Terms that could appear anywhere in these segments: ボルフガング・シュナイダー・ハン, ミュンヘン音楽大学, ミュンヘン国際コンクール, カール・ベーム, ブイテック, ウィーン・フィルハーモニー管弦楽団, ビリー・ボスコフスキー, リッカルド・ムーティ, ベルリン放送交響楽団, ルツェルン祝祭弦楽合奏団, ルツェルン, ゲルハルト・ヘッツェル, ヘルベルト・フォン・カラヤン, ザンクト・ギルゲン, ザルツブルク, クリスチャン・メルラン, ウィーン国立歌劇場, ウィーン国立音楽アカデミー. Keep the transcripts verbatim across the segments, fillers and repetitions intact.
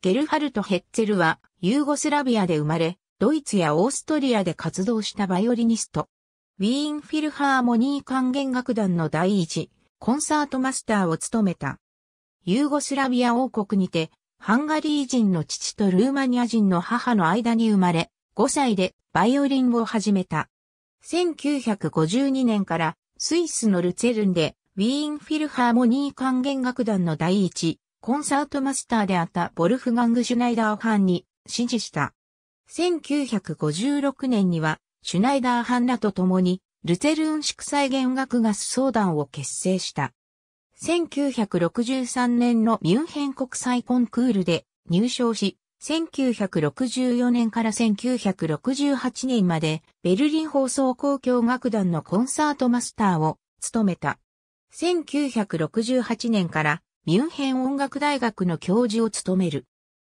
ゲルハルト・ヘッツェルはユーゴスラビアで生まれ、ドイツやオーストリアで活動したバイオリニスト。ウィーン・フィルハーモニー管弦楽団の第一、コンサートマスターを務めた。ユーゴスラビア王国にて、ハンガリー人の父とルーマニア人の母の間に生まれ、ごさいでバイオリンを始めた。せんきゅうひゃくごじゅうにねんからスイスのルツェルンでウィーン・フィルハーモニー管弦楽団の第一、コンサートマスターであったボルフガング・シュナイダー・ハンに師事した。せんきゅうひゃくごじゅうろくねんにはシュナイダー・ハンらと共にルツェルン祝祭弦楽合奏団を結成した。せんきゅうひゃくろくじゅうさんねんのミュンヘン国際コンクールで入賞し、せんきゅうひゃくろくじゅうよねんからせんきゅうひゃくろくじゅうはちねんまでベルリン放送交響楽団のコンサートマスターを務めた。せんきゅうひゃくろくじゅうはちねんからミュンヘン音楽大学の教授を務める。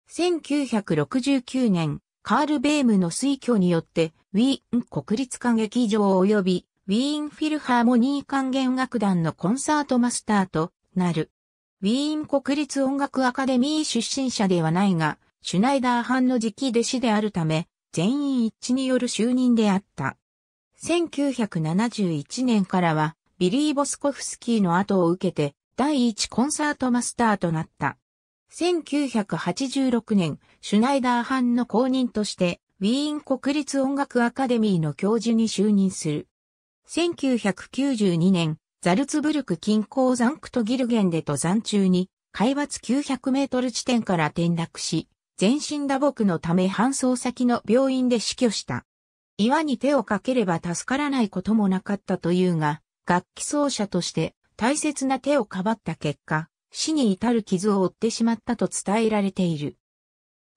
せんきゅうひゃくろくじゅうきゅうねん、カール・ベームの推挙によってウィーン国立歌劇場及びウィーン・フィルハーモニー管弦楽団のコンサートマスターとなる。ウィーン国立音楽アカデミー出身者ではないが、シュナイダー・ハンの直弟子であるため、全員一致による就任であった。せんきゅうひゃくななじゅういちねんからは、ビリー・ボスコフスキーの後を受けて、第一コンサートマスターとなった。せんきゅうひゃくはちじゅうろくねん、シュナイダー・ハンの後任として、ウィーン国立音楽アカデミーの教授に就任する。せんきゅうひゃくきゅうじゅうにねん、ザルツブルク近郊ザンクトギルゲンで登山中に、海抜きゅうひゃくメートル地点から転落し、全身打撲のため搬送先の病院で死去した。岩に手をかければ助からないこともなかったというが、楽器奏者として大切な手をかばった結果、死に至る傷を負ってしまったと伝えられている。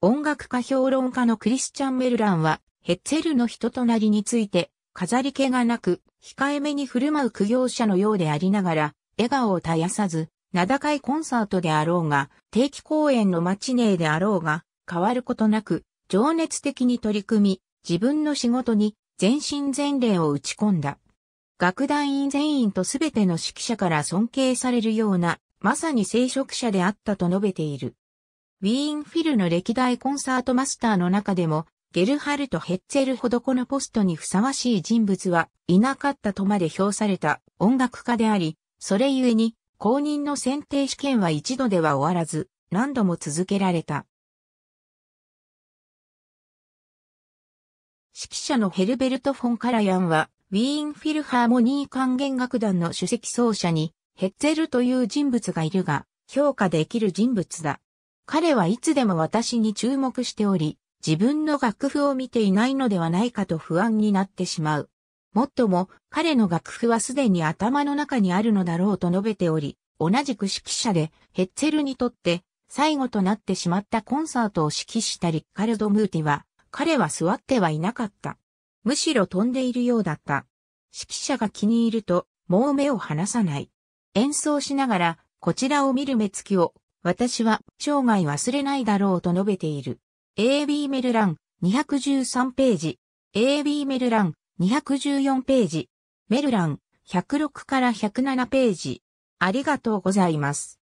音楽家評論家のクリスチャン・メルランは、ヘッツェルの人となりについて、飾り気がなく、控えめに振る舞う苦行者のようでありながら、笑顔を絶やさず、名高いコンサートであろうが、定期公演のマチネーであろうが、変わることなく、情熱的に取り組み、自分の仕事に全身全霊を打ち込んだ。楽団員全員とすべての指揮者から尊敬されるような、まさに聖職者であったと述べている。ウィーン・フィルの歴代コンサートマスターの中でも、ゲルハルト・ヘッツェルほどこのポストにふさわしい人物はいなかったとまで評された音楽家であり、それゆえに後任の選定試験は一度では終わらず、何度も続けられた。指揮者のヘルベルト・フォン・カラヤンは、ウィーン・フィルハーモニー管弦楽団の首席奏者に、ヘッツェルという人物がいるが、評価できる人物だ。彼はいつでも私に注目しており、自分の楽譜を見ていないのではないかと不安になってしまう。もっとも、彼の楽譜はすでに頭の中にあるのだろうと述べており、同じく指揮者で、ヘッツェルにとって、最後となってしまったコンサートを指揮したリッカルド・ムーティは、彼は座ってはいなかった。むしろ飛んでいるようだった。指揮者が気に入ると、もう目を離さない。演奏しながら、こちらを見る目つきを、私は生涯忘れないだろうと述べている。エービー メルラン、にひゃくじゅうさんページ。エービー メルラン、にひゃくじゅうよんページ。メルラン、ひゃくろくからひゃくななページ。ありがとうございます。